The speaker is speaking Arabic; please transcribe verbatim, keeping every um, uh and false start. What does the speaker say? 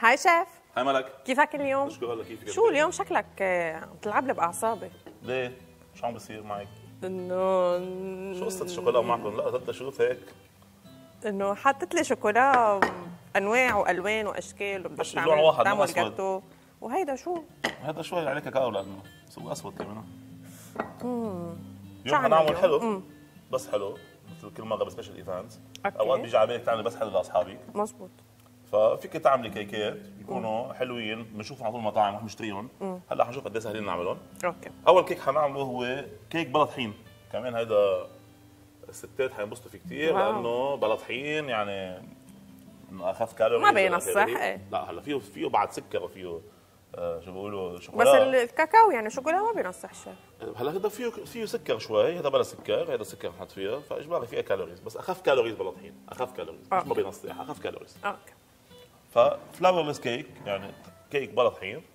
هاي شيف. هاي ملك، كيفك اليوم؟ بشكر الله. كيفك؟ شو اليوم شكلك عم تلعب لي باعصابي؟ ليه؟ شو عم بصير معك؟ انه شو قصة الشوكولا معكم؟ لا ثلاث شروط هيك، انه حاطط لي شوكولا انواع والوان واشكال، بس نوع واحد نوع اسود. وهيدا شو؟ هيدا شوي عليه كاكاو لانه سوق اسود كمان. امم شو عم نعمل؟ حلو. مم. بس حلو مثل كل مره بسبيشال ايفنتس، اوقات بيجي على بالك تعملي بس حلو لاصحابك. مزبوط. ففيك تعملي كيكات يكونوا حلوين، بنشوفهم على طول المطاعم رح نشتريهم. هلا حنشوف قد ايه سهلين نعملهم. اوكي. اول كيك حنعمله هو كيك بلا طحين، كمان هيدا الستات حينبسطوا فيه كثير لانه بلا طحين، يعني انه اخف كالوري ما بينصح. ايه لا هلا فيه فيه بعد سكر وفيه آه شو بيقولوا شوكولا، بس الكاكاو يعني شوكولا ما بينصح الشيء. هلا هذا فيه فيه سكر شوي، هذا بلا سكر، هذا سكر بنحط فيها، فاجباري فيها كالوريز، بس اخف كالوريز بلا طحين، اخف كالوريز مش ما بينصح، اخف كالوريز. اوكي. ففلاورلس كيك يعني كيك بلا طحين،